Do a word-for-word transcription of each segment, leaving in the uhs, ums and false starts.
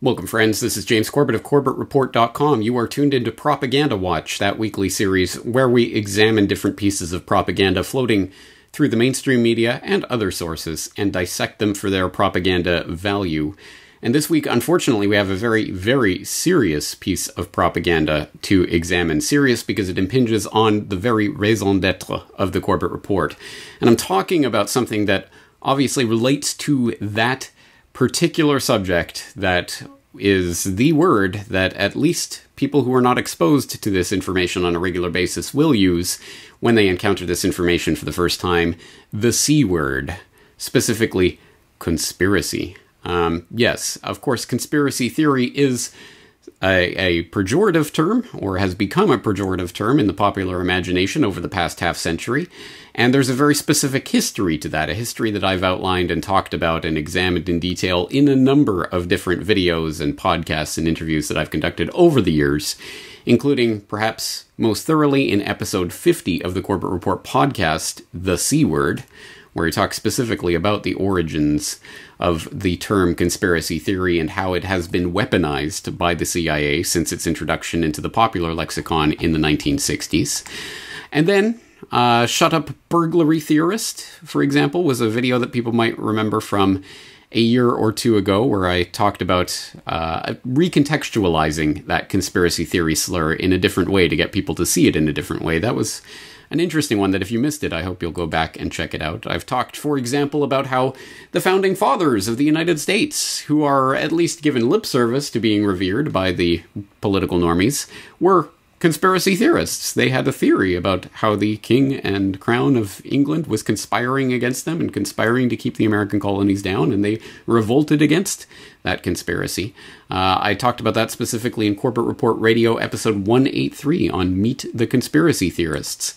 Welcome, friends. This is James Corbett of Corbett Report dot com. You are tuned into Propaganda Watch, that weekly series where we examine different pieces of propaganda floating through the mainstream media and other sources and dissect them for their propaganda value. And this week, unfortunately, we have a very, very serious piece of propaganda to examine. Serious because it impinges on the very raison d'etre of the Corbett Report. And I'm talking about something that obviously relates to that particular subject that is the word that at least people who are not exposed to this information on a regular basis will use when they encounter this information for the first time, the C word, specifically conspiracy. Um, yes, of course, conspiracy theory is a, a pejorative term, or has become a pejorative term in the popular imagination over the past half century, and there's a very specific history to that, a history that I've outlined and talked about and examined in detail in a number of different videos and podcasts and interviews that I've conducted over the years, including, perhaps most thoroughly, in episode fifty of the Corbett Report podcast, The C Word, where he talks specifically about the origins of the term conspiracy theory and how it has been weaponized by the C I A since its introduction into the popular lexicon in the nineteen sixties. And then Uh, Shut Up Burglary Theorist, for example, was a video that people might remember from a year or two ago where I talked about uh, recontextualizing that conspiracy theory slur in a different way to get people to see it in a different way. That was an interesting one that if you missed it, I hope you'll go back and check it out. I've talked, for example, about how the founding fathers of the United States, who are at least given lip service to being revered by the political normies, were conspiracy theorists. They had a theory about how the king and crown of England was conspiring against them and conspiring to keep the American colonies down, and they revolted against that conspiracy. Uh, I talked about that specifically in Corbett Report Radio episode one eighty-three on Meet the Conspiracy Theorists.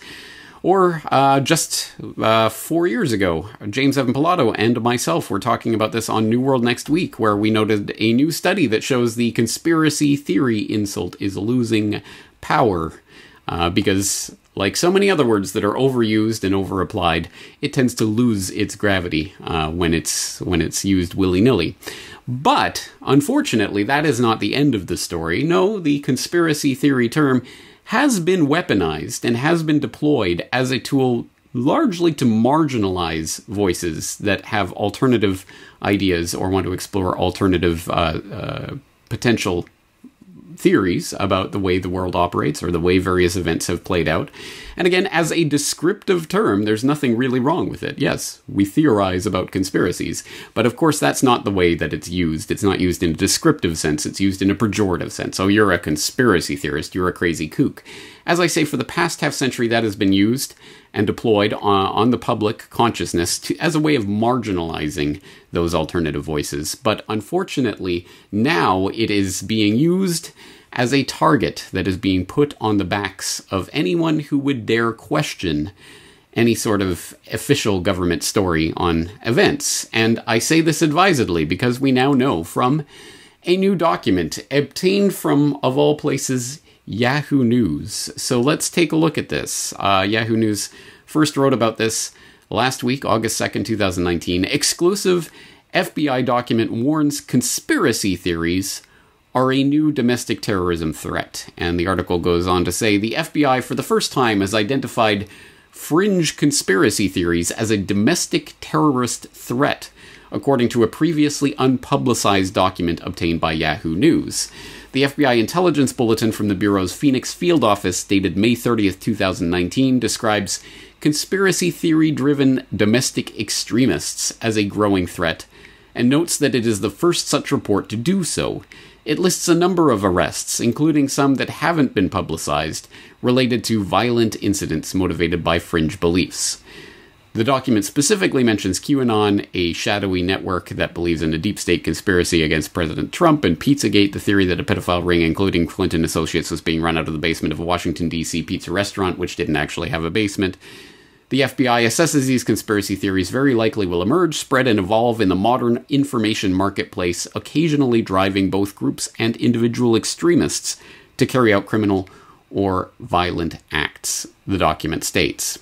Or uh, just uh, four years ago, James Evan Pilato and myself were talking about this on New World Next Week, where we noted a new study that shows the conspiracy theory insult is losing power, uh, because, like so many other words that are overused and overapplied, it tends to lose its gravity uh, when it's when it's used willy-nilly. But, unfortunately, that is not the end of the story. No, the conspiracy theory term has been weaponized and has been deployed as a tool largely to marginalize voices that have alternative ideas or want to explore alternative uh, uh, potential theories about the way the world operates or the way various events have played out. And again, as a descriptive term, there's nothing really wrong with it. Yes, we theorize about conspiracies, but of course that's not the way that it's used. It's not used in a descriptive sense, it's used in a pejorative sense. Oh, you're a conspiracy theorist, you're a crazy kook. As I say, for the past half century, that has been used and deployed on, on the public consciousness to, as a way of marginalizing those alternative voices. But unfortunately, now it is being used as a target that is being put on the backs of anyone who would dare question any sort of official government story on events. And I say this advisedly because we now know from a new document obtained from, of all places, Yahoo News. So let's take a look at this. Uh, Yahoo News first wrote about this last week, August second, two thousand nineteen. Exclusive F B I document warns conspiracy theories are a new domestic terrorism threat. And the article goes on to say, the F B I for the first time has identified fringe conspiracy theories as a domestic terrorist threat, according to a previously unpublicized document obtained by Yahoo News. The F B I intelligence bulletin from the Bureau's Phoenix field office dated May thirtieth, two thousand nineteen describes conspiracy theory-driven domestic extremists as a growing threat and notes that it is the first such report to do so. It lists a number of arrests, including some that haven't been publicized, related to violent incidents motivated by fringe beliefs. The document specifically mentions QAnon, a shadowy network that believes in a deep state conspiracy against President Trump, and Pizzagate, the theory that a pedophile ring, including Clinton Associates, was being run out of the basement of a Washington, D C pizza restaurant, which didn't actually have a basement. The F B I assesses these conspiracy theories very likely will emerge, spread, and evolve in the modern information marketplace, occasionally driving both groups and individual extremists to carry out criminal or violent acts, the document states.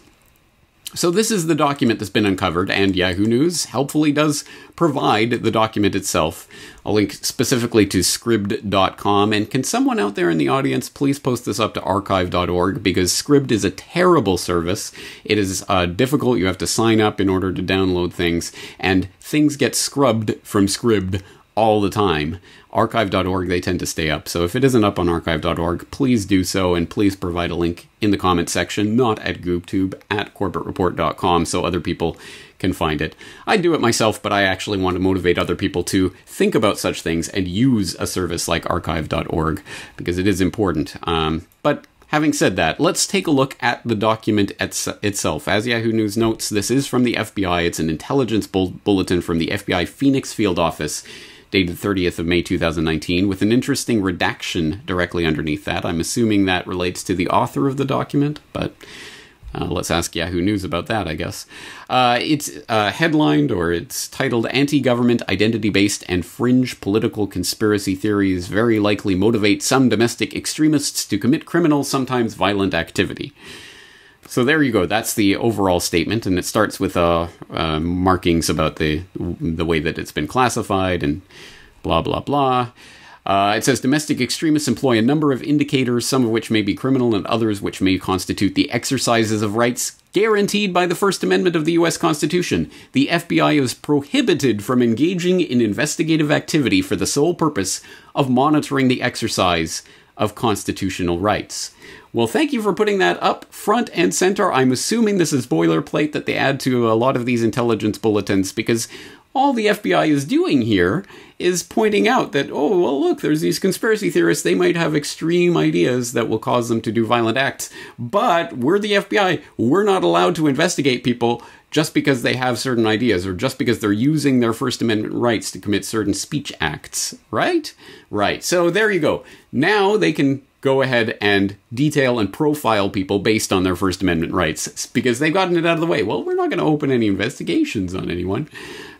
So this is the document that's been uncovered, and Yahoo News helpfully does provide the document itself. I'll link specifically to Scribd dot com, and can someone out there in the audience please post this up to Archive dot org, because Scribd is a terrible service. It is uh, difficult, you have to sign up in order to download things, and things get scrubbed from Scribd all the time. Archive dot org, they tend to stay up. So if it isn't up on archive dot org, please do so, and please provide a link in the comment section, not at GoobTube, at Corbett Report dot com, so other people can find it. I do it myself, but I actually want to motivate other people to think about such things and use a service like archive dot org, because it is important. Um, but having said that, let's take a look at the document itself. As Yahoo News notes, this is from the F B I. It's an intelligence bull- bulletin from the F B I Phoenix Field Office, dated thirtieth of May two thousand nineteen, with an interesting redaction directly underneath that. I'm assuming that relates to the author of the document, but uh, let's ask Yahoo News about that, I guess. Uh, it's uh, headlined, or it's titled, "Anti-Government, Identity-Based, and Fringe Political Conspiracy Theories Very Likely Motivate Some Domestic Extremists to Commit Criminal, Sometimes Violent Activity." So there you go. That's the overall statement, and it starts with uh, uh, markings about the the way that it's been classified and blah, blah, blah. Uh, it says, "Domestic extremists employ a number of indicators, some of which may be criminal and others which may constitute the exercises of rights guaranteed by the First Amendment of the U S Constitution. The F B I is prohibited from engaging in investigative activity for the sole purpose of monitoring the exercise of constitutional rights." Well, thank you for putting that up front and center. I'm assuming this is boilerplate that they add to a lot of these intelligence bulletins, because all the F B I is doing here is pointing out that, oh, well, look, there's these conspiracy theorists. They might have extreme ideas that will cause them to do violent acts. But we're the F B I. We're not allowed to investigate people just because they have certain ideas, or just because they're using their First Amendment rights to commit certain speech acts, right? Right. So there you go. Now they can go ahead and detail and profile people based on their First Amendment rights, because they've gotten it out of the way. Well, we're not going to open any investigations on anyone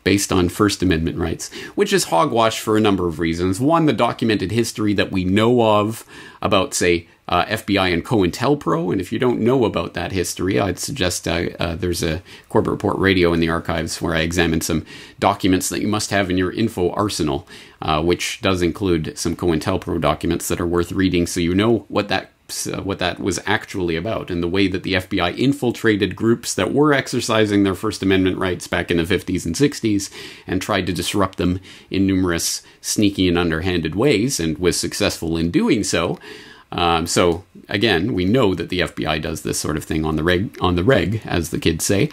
based on First Amendment rights, which is hogwash for a number of reasons. One, the documented history that we know of about, say, uh, F B I and COINTELPRO, and if you don't know about that history, I'd suggest uh, uh, there's a Corbett Report radio in the archives where I examine some documents that you must have in your info arsenal, uh, which does include some COINTELPRO documents that are worth reading, so you know what that Uh, what that was actually about, and the way that the F B I infiltrated groups that were exercising their First Amendment rights back in the fifties and sixties and tried to disrupt them in numerous sneaky and underhanded ways, and was successful in doing so. Um, so again, we know that the F B I does this sort of thing on the reg, on the reg, as the kids say.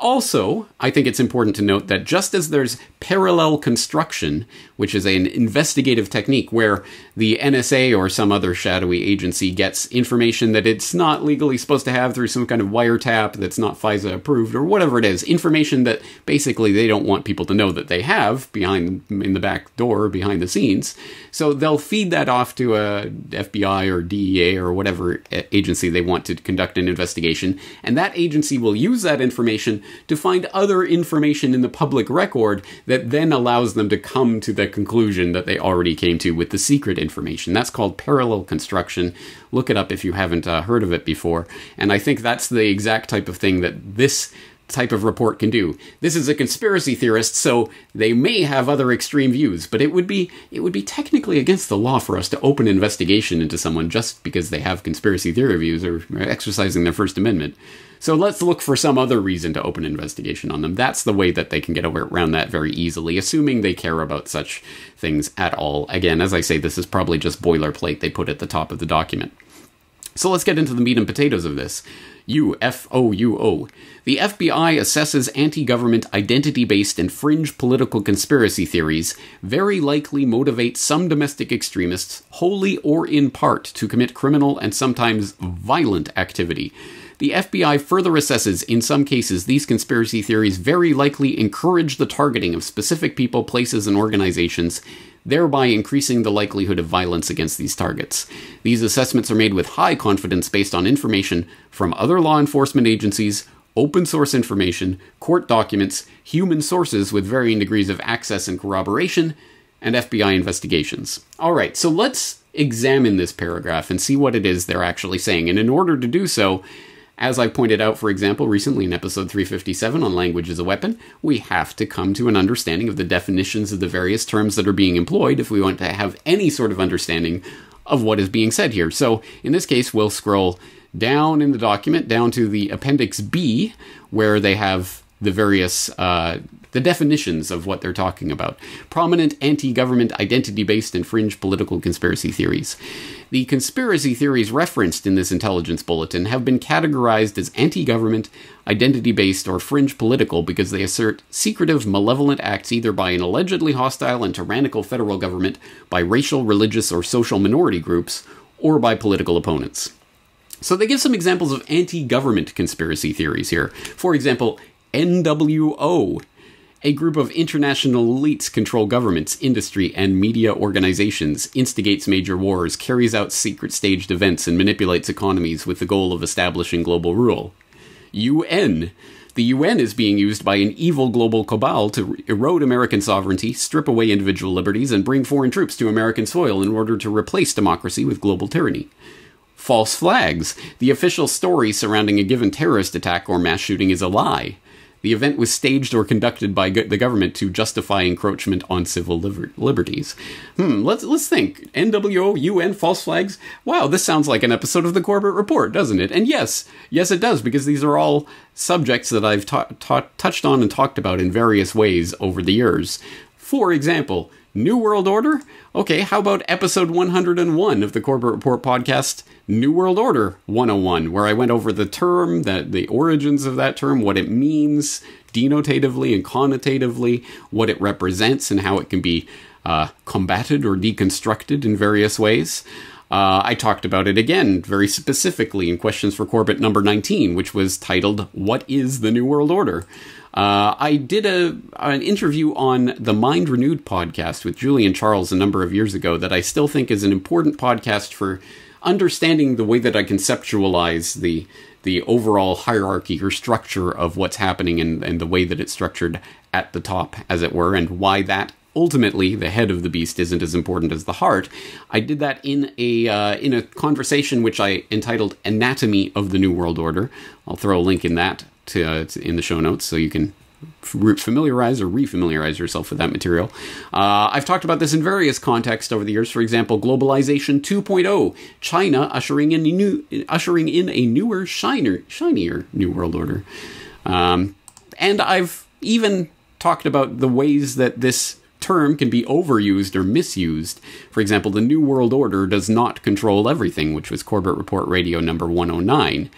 Also, I think it's important to note that just as there's parallel construction, which is an investigative technique where the N S A or some other shadowy agency gets information that it's not legally supposed to have through some kind of wiretap that's not FISA approved or whatever it is, information that basically they don't want people to know that they have behind in the back door, behind the scenes. So they'll feed that off to a F B I or D E A or whatever agency they want to conduct an investigation, and that agency will use that information to find other information in the public record that then allows them to come to the conclusion that they already came to with the secret information. That's called parallel construction. Look it up if you haven't uh, heard of it before. And I think that's the exact type of thing that this type of report can do. This is a conspiracy theorist, so they may have other extreme views, but it would be it would be technically against the law for us to open investigation into someone just because they have conspiracy theory views or exercising their First Amendment. So let's look for some other reason to open investigation on them. That's the way that they can get around that very easily, assuming they care about such things at all. Again, as I say, this is probably just boilerplate they put at the top of the document. So let's get into the meat and potatoes of this. U F O U O. The F B I assesses anti-government, identity-based, and fringe political conspiracy theories very likely motivate some domestic extremists, wholly or in part, to commit criminal and sometimes violent activity. The F B I further assesses, in some cases, these conspiracy theories very likely encourage the targeting of specific people, places, and organizations, thereby increasing the likelihood of violence against these targets. These assessments are made with high confidence based on information from other law enforcement agencies, open source information, court documents, human sources with varying degrees of access and corroboration, and F B I investigations. All right, so let's examine this paragraph and see what it is they're actually saying. And in order to do so, As I pointed out, for example, recently in episode three fifty-seven on Language as a Weapon, we have to come to an understanding of the definitions of the various terms that are being employed if we want to have any sort of understanding of what is being said here. So in this case, we'll scroll down in the document, down to the Appendix B, where they have the various uh, the definitions of what they're talking about. Prominent anti-government, identity-based, and fringe political conspiracy theories. The conspiracy theories referenced in this intelligence bulletin have been categorized as anti-government, identity-based, or fringe political because they assert secretive, malevolent acts either by an allegedly hostile and tyrannical federal government, by racial, religious, or social minority groups, or by political opponents. So they give some examples of anti-government conspiracy theories here. For example, N W O, a group of international elites control governments, industry, and media organizations, instigates major wars, carries out secret staged events, and manipulates economies with the goal of establishing global rule. U N. The U N is being used by an evil global cabal to erode American sovereignty, strip away individual liberties, and bring foreign troops to American soil in order to replace democracy with global tyranny. False flags. The official story surrounding a given terrorist attack or mass shooting is a lie. The event was staged or conducted by go the government to justify encroachment on civil liber liberties. Hmm, let's, let's think. N W O, U N, false flags. Wow, this sounds like an episode of the Corbett Report, doesn't it? And yes, yes it does, because these are all subjects that I've ta ta touched on and talked about in various ways over the years. For example, New World Order? Okay, how about episode one hundred and one of the Corbett Report podcast, New World Order one oh one, where I went over the term, the, the origins of that term, what it means denotatively and connotatively, what it represents and how it can be uh, combated or deconstructed in various ways. Uh, I talked about it again very specifically in Questions for Corbett number nineteen, which was titled, What is the New World Order? Uh, I did a, an interview on the Mind Renewed podcast with Julian Charles a number of years ago that I still think is an important podcast for understanding the way that I conceptualize the, the overall hierarchy or structure of what's happening and, and the way that it's structured at the top, as it were, and why that ultimately the head of the beast isn't as important as the heart. I did that in a, uh, in a conversation which I entitled Anatomy of the New World Order. I'll throw a link in that. To, uh, in the show notes, so you can familiarize or re-familiarize yourself with that material. Uh, I've talked about this in various contexts over the years. For example, Globalization two point oh, China ushering in, new, ushering in a newer, shiner, shinier New World Order. Um, and I've even talked about the ways that this term can be overused or misused. For example, the New World Order does not control everything, which was Corbett Report Radio number one oh nine.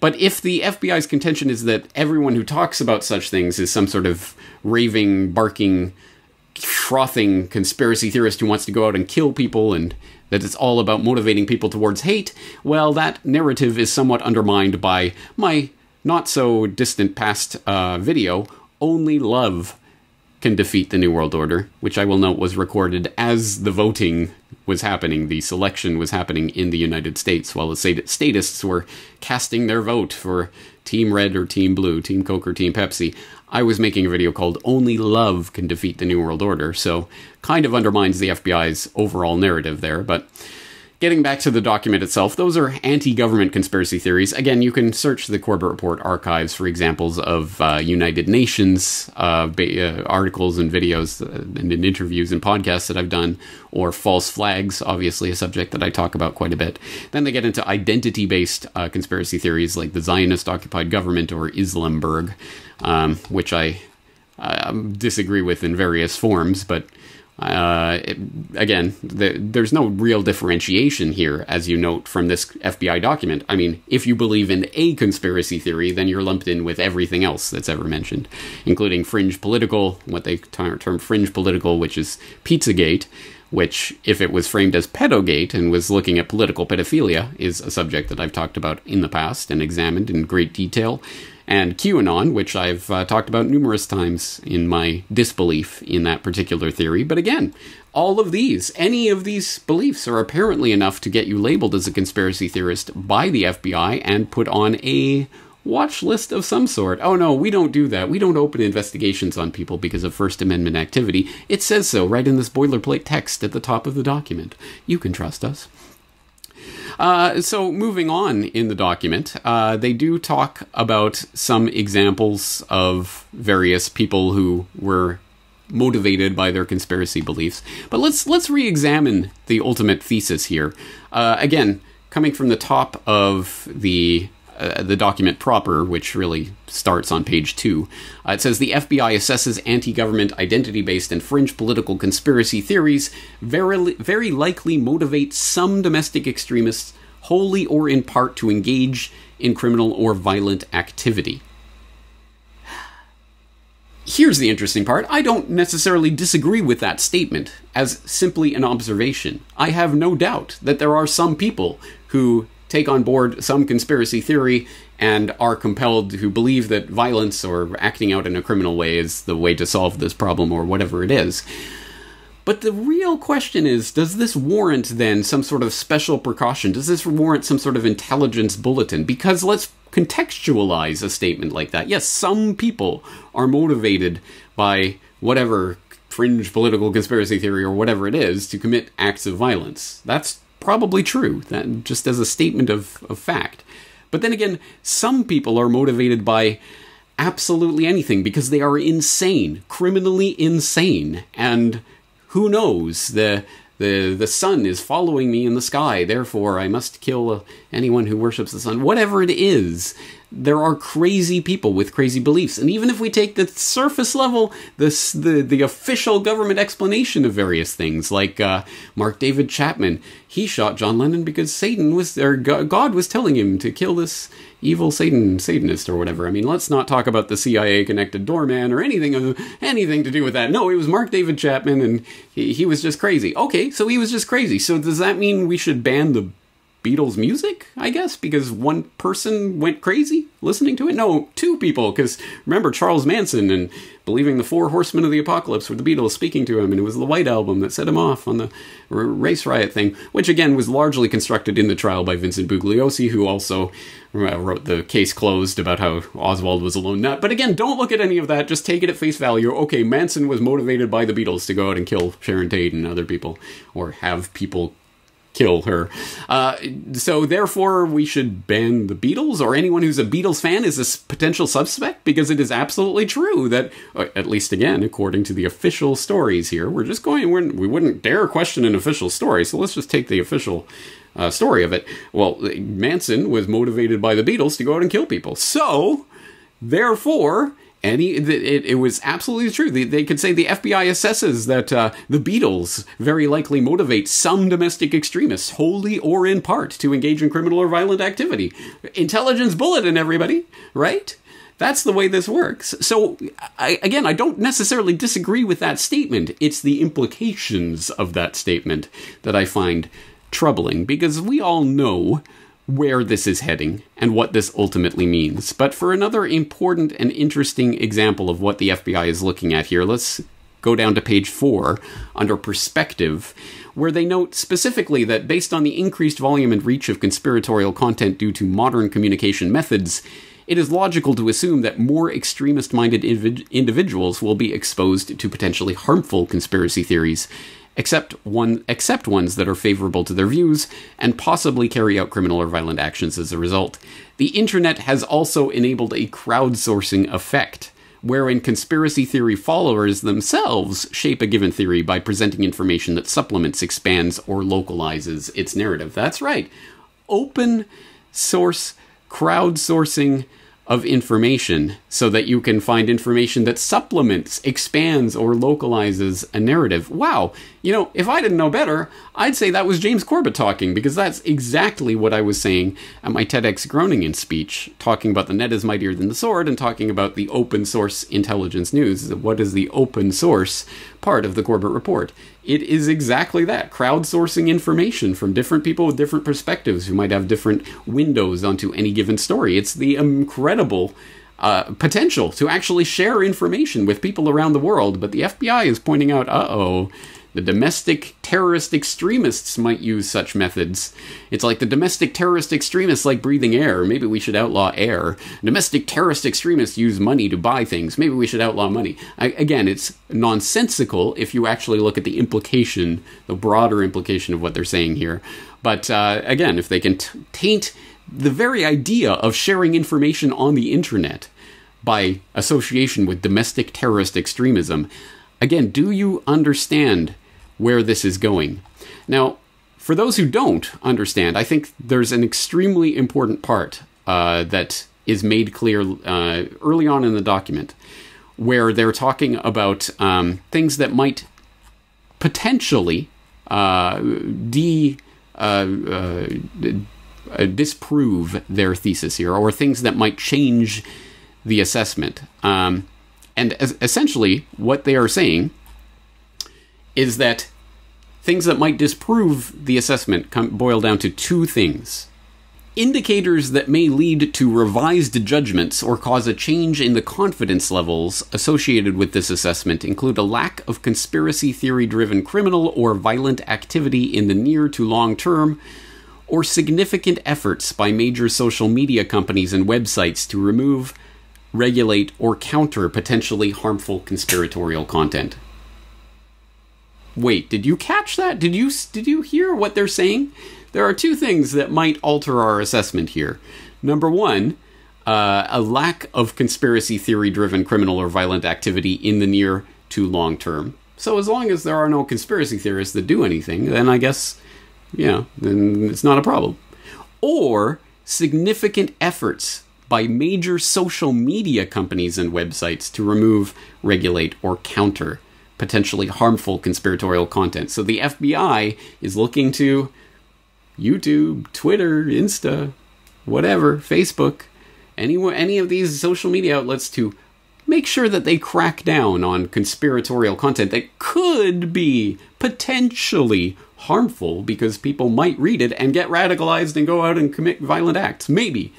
But if the F B I's contention is that everyone who talks about such things is some sort of raving, barking, frothing conspiracy theorist who wants to go out and kill people and that it's all about motivating people towards hate, well, that narrative is somewhat undermined by my not-so-distant past uh, video, Only Love Can Defeat the New World Order, which I will note was recorded as the voting was happening, the selection was happening in the United States while the statists were casting their vote for Team Red or Team Blue, Team Coke or Team Pepsi. I was making a video called Only Love Can Defeat the New World Order, so kind of undermines the F B I's overall narrative there. But getting back to the document itself, those are anti-government conspiracy theories. Again, you can search the Corbett Report archives for examples of uh, United Nations uh, uh, articles and videos and in interviews and podcasts that I've done, or false flags, obviously a subject that I talk about quite a bit. Then they get into identity-based uh, conspiracy theories like the Zionist occupied government or Islamberg, um, which I uh, disagree with in various forms, but Uh, it, again, the, there's no real differentiation here, as you note from this F B I document. I mean, if you believe in a conspiracy theory, then you're lumped in with everything else that's ever mentioned, including fringe political, what they term fringe political, which is Pizzagate, which, if it was framed as pedogate and was looking at political pedophilia, is a subject that I've talked about in the past and examined in great detail. And QAnon, which I've uh, talked about numerous times in my disbelief in that particular theory. But again, all of these, any of these beliefs are apparently enough to get you labeled as a conspiracy theorist by the F B I and put on a watch list of some sort. Oh no, we don't do that. We don't open investigations on people because of First Amendment activity. It says so right in this boilerplate text at the top of the document. You can trust us. Uh, so moving on in the document, uh, they do talk about some examples of various people who were motivated by their conspiracy beliefs. But let's let's re-examine the ultimate thesis here. Uh, again, coming from the top of the uh, the document proper, which really starts on page two, uh, it says the F B I assesses anti-government identity-based and fringe political conspiracy theories very very likely motivate some domestic extremists wholly or in part to engage in criminal or violent activity. Here's the interesting part. I don't necessarily disagree with that statement as simply an observation. I have no doubt that there are some people who take on board some conspiracy theory and are compelled, who believe that violence or acting out in a criminal way is the way to solve this problem or whatever it is. But the real question is, does this warrant then some sort of special precaution? Does this warrant some sort of intelligence bulletin? Because let's contextualize a statement like that. Yes, some people are motivated by whatever fringe political conspiracy theory or whatever it is to commit acts of violence. That's probably true, that just as a statement of, of fact. But then again, some people are motivated by absolutely anything because they are insane, criminally insane, and who knows? The, the, the sun is following me in the sky, therefore I must kill anyone who worships the sun. Whatever it is, there are crazy people with crazy beliefs. And even if we take the surface level, this, the, the official government explanation of various things, like uh, Mark David Chapman, he shot John Lennon because Satan was, or God was telling him to kill this evil Satan, Satanist or whatever. I mean, let's not talk about the C I A-connected doorman or anything of anything to do with that. No, it was Mark David Chapman, and he, he was just crazy. Okay, so he was just crazy. So does that mean we should ban the Beatles music, I guess, because one person went crazy listening to it? No, two people, because remember Charles Manson and believing the four horsemen of the apocalypse were the Beatles speaking to him, and it was the White Album that set him off on the race riot thing, which again was largely constructed in the trial by Vincent Bugliosi, who also wrote The Case Closed about how Oswald was a lone nut. But again, don't look at any of that, just take it at face value. Okay, Manson was motivated by the Beatles to go out and kill Sharon Tate and other people, or have people kill her. Uh, so therefore we should ban the Beatles, or anyone who's a Beatles fan is a potential suspect, because it is absolutely true that, at least again, according to the official stories here, we're just going, we're, we wouldn't dare question an official story, so let's just take the official uh, story of it. Well, Manson was motivated by the Beatles to go out and kill people. So, therefore, Any, it, it was absolutely true. They, they could say the F B I assesses that uh, the Beatles very likely motivate some domestic extremists, wholly or in part, to engage in criminal or violent activity. Intelligence bulletin, everybody, right? That's the way this works. So, I, again, I don't necessarily disagree with that statement. It's the implications of that statement that I find troubling, because we all know where this is heading and what this ultimately means. But for another important and interesting example of what the F B I is looking at here, let's go down to page four under perspective, where they note specifically that based on the increased volume and reach of conspiratorial content due to modern communication methods, it is logical to assume that more extremist-minded invi- individuals will be exposed to potentially harmful conspiracy theories, except one, except ones that are favorable to their views and possibly carry out criminal or violent actions as a result. The internet has also enabled a crowdsourcing effect, wherein conspiracy theory followers themselves shape a given theory by presenting information that supplements, expands, or localizes its narrative. That's right. Open source crowdsourcing of information, so that you can find information that supplements, expands, or localizes a narrative. Wow, you know, if I didn't know better, I'd say that was James Corbett talking, because that's exactly what I was saying at my TEDx Groningen speech, talking about the net is mightier than the sword, and talking about the open source intelligence news. What is the open source part of the Corbett Report? It is exactly that, crowdsourcing information from different people with different perspectives who might have different windows onto any given story. It's the incredible uh, potential to actually share information with people around the world, but the F B I is pointing out, uh-oh, The domestic terrorist extremists might use such methods. It's like the domestic terrorist extremists like breathing air. Maybe we should outlaw air. Domestic terrorist extremists use money to buy things. Maybe we should outlaw money. I, again, it's nonsensical if you actually look at the implication, the broader implication of what they're saying here. But uh, again, if they can t- taint the very idea of sharing information on the internet by association with domestic terrorist extremism, again, do you understand where this is going? Now, for those who don't understand, I think there's an extremely important part uh, that is made clear uh, early on in the document, where they're talking about um, things that might potentially uh, de, uh, uh, disprove their thesis here, or things that might change the assessment. Um, and as essentially what they are saying is that things that might disprove the assessment come, boil down to two things. Indicators that may lead to revised judgments or cause a change in the confidence levels associated with this assessment include a lack of conspiracy theory-driven criminal or violent activity in the near to long term, or significant efforts by major social media companies and websites to remove, regulate, or counter potentially harmful conspiratorial content. Wait, did you catch that? Did you did you hear what they're saying? There are two things that might alter our assessment here. Number one, uh, a lack of conspiracy theory-driven criminal or violent activity in the near to long term. So as long as there are no conspiracy theorists that do anything, then I guess, you know, then it's not a problem. Or significant efforts by major social media companies and websites to remove, regulate, or counter potentially harmful conspiratorial content. So the F B I is looking to YouTube, Twitter, Insta, whatever, Facebook, any, any of these social media outlets to make sure that they crack down on conspiratorial content that could be potentially harmful because people might read it and get radicalized and go out and commit violent acts. Maybe.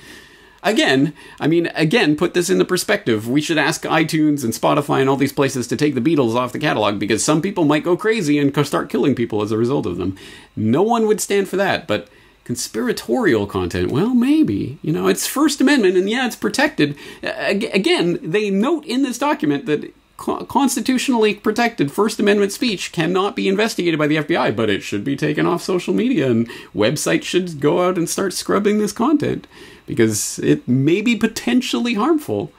Again, I mean, again, put this in the perspective. We should ask iTunes and Spotify and all these places to take the Beatles off the catalog because some people might go crazy and start killing people as a result of them. No one would stand for that, but conspiratorial content, well, maybe. You know, it's First Amendment, and yeah, it's protected. Again, they note in this document that constitutionally protected First Amendment speech cannot be investigated by the F B I, but it should be taken off social media, and websites should go out and start scrubbing this content because it may be potentially harmful.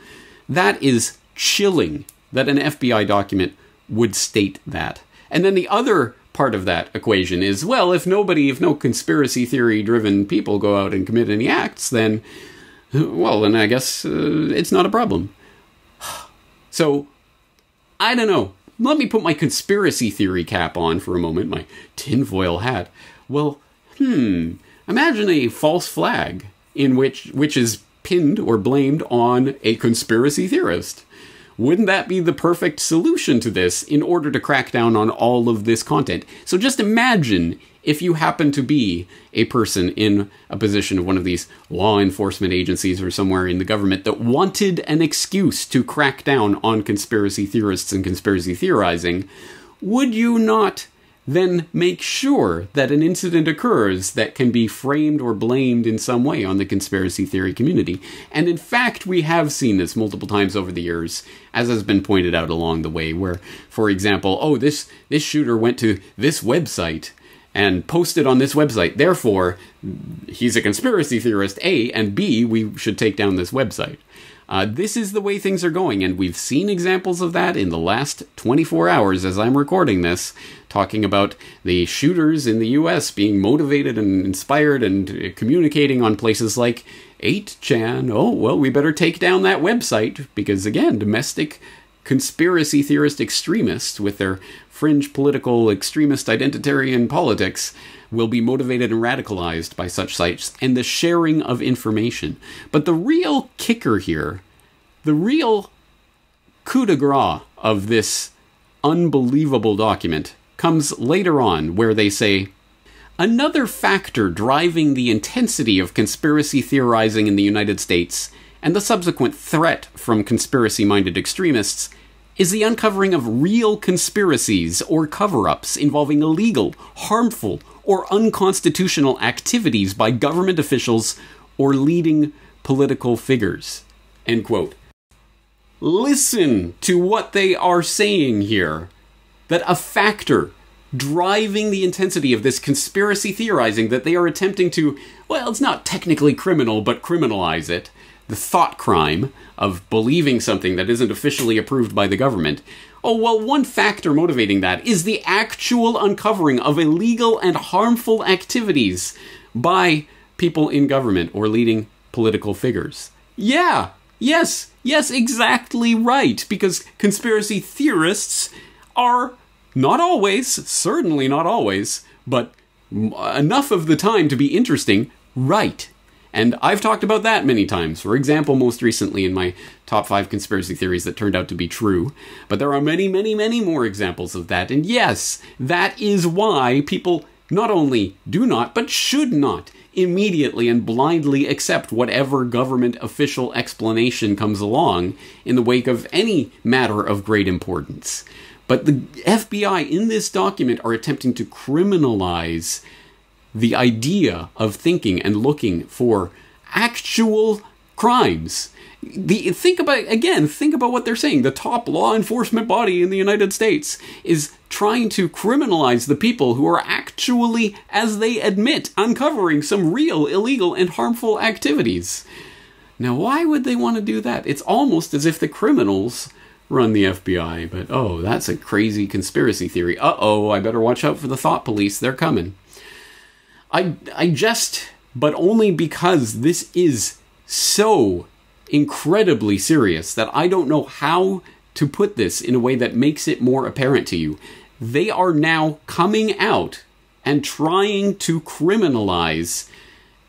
That is chilling that an F B I document would state that. And then the other part of that equation is, well, if nobody, if no conspiracy theory-driven people go out and commit any acts, then, well, then I guess uh, it's not a problem. So, I don't know. Let me put my conspiracy theory cap on for a moment, my tinfoil hat. Well, hmm, imagine a false flag in which which is pinned or blamed on a conspiracy theorist. Wouldn't that be the perfect solution to this in order to crack down on all of this content? So just imagine if you happen to be a person in a position of one of these law enforcement agencies or somewhere in the government that wanted an excuse to crack down on conspiracy theorists and conspiracy theorizing, would you not then make sure that an incident occurs that can be framed or blamed in some way on the conspiracy theory community? And in fact, we have seen this multiple times over the years, as has been pointed out along the way, where, for example, oh, this, this shooter went to this website and posted on this website, therefore, he's a conspiracy theorist, A, and B, we should take down this website. Uh, this is the way things are going, and we've seen examples of that in the last twenty-four hours as I'm recording this, talking about the shooters in the U S being motivated and inspired and communicating on places like eight chan. Oh, well, we better take down that website, because again, domestic conspiracy theorist extremists with their fringe political extremist identitarian politics will be motivated and radicalized by such sites and the sharing of information. But the real kicker here, the real coup de grace of this unbelievable document comes later on, where they say, another factor driving the intensity of conspiracy theorizing in the United States and the subsequent threat from conspiracy-minded extremists is the uncovering of real conspiracies or cover-ups involving illegal, harmful, or unconstitutional activities by government officials or leading political figures." End quote. Listen to what they are saying here. That a factor driving the intensity of this conspiracy theorizing that they are attempting to, well, it's not technically criminal, but criminalize it, the thought crime of believing something that isn't officially approved by the government. Oh, well, one factor motivating that is the actual uncovering of illegal and harmful activities by people in government or leading political figures. Yeah, yes, yes, exactly right, because conspiracy theorists are not always, certainly not always, but enough of the time to be interesting, right? And I've talked about that many times. For example, most recently in my top five conspiracy theories that turned out to be true. But there are many, many, many more examples of that. And yes, that is why people not only do not, but should not immediately and blindly accept whatever government official explanation comes along in the wake of any matter of great importance. But the F B I in this document are attempting to criminalize the idea of thinking and looking for actual crimes. The, think about, again, think about what they're saying. The top law enforcement body in the United States is trying to criminalize the people who are actually, as they admit, uncovering some real illegal and harmful activities. Now, why would they want to do that? It's almost as if the criminals run the F B I, but oh, that's a crazy conspiracy theory. Uh-oh, I better watch out for the thought police. They're coming. I, I just, but only because this is so incredibly serious that I don't know how to put this in a way that makes it more apparent to you. They are now coming out and trying to criminalize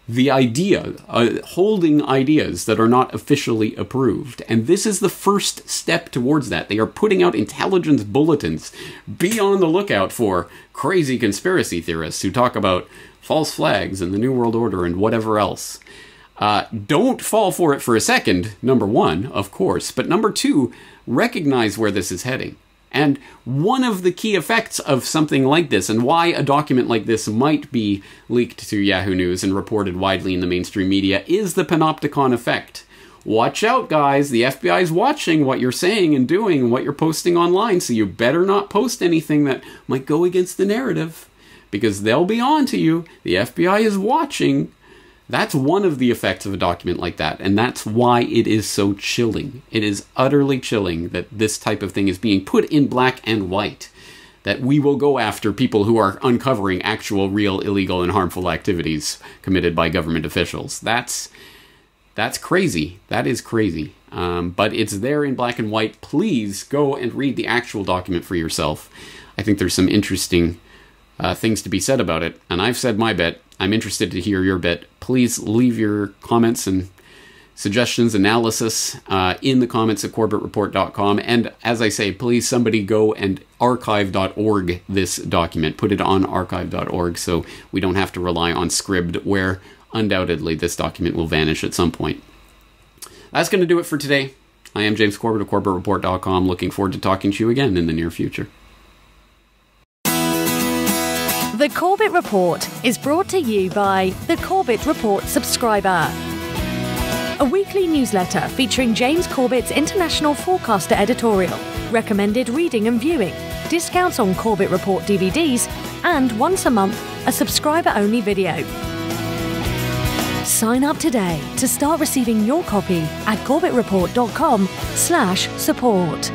the idea, uh, holding ideas that are not officially approved. And this is the first step towards that. They are putting out intelligence bulletins. Be on the lookout for crazy conspiracy theorists who talk about false flags and the New World Order and whatever else. Uh, don't fall for it for a second, number one, of course. But number two, recognize where this is heading. And one of the key effects of something like this, and why a document like this might be leaked to Yahoo News and reported widely in the mainstream media, is the panopticon effect. Watch out, guys. The F B I is watching what you're saying and doing and what you're posting online, so you better not post anything that might go against the narrative, because they'll be on to you. The F B I is watching. That's one of the effects of a document like that, and that's why it is so chilling. It is utterly chilling that this type of thing is being put in black and white, that we will go after people who are uncovering actual, real, illegal, and harmful activities committed by government officials. That's, that's crazy. That is crazy. Um, but it's there in black and white. Please go and read the actual document for yourself. I think there's some interesting uh, things to be said about it, and I've said my bit. I'm interested to hear your bit. Please leave your comments and suggestions, analysis uh, in the comments at Corbett Report dot com. And as I say, please somebody go and Archive dot org this document. Put it on Archive dot org so we don't have to rely on Scribd, where undoubtedly this document will vanish at some point. That's going to do it for today. I am James Corbett of Corbett Report dot com. Looking forward to talking to you again in the near future. The Corbett Report is brought to you by the Corbett Report subscriber, a weekly newsletter featuring James Corbett's International Forecaster editorial, recommended reading and viewing, discounts on Corbett Report D V Ds, and once a month, a subscriber-only video. Sign up today to start receiving your copy at Corbett Report dot com slash support.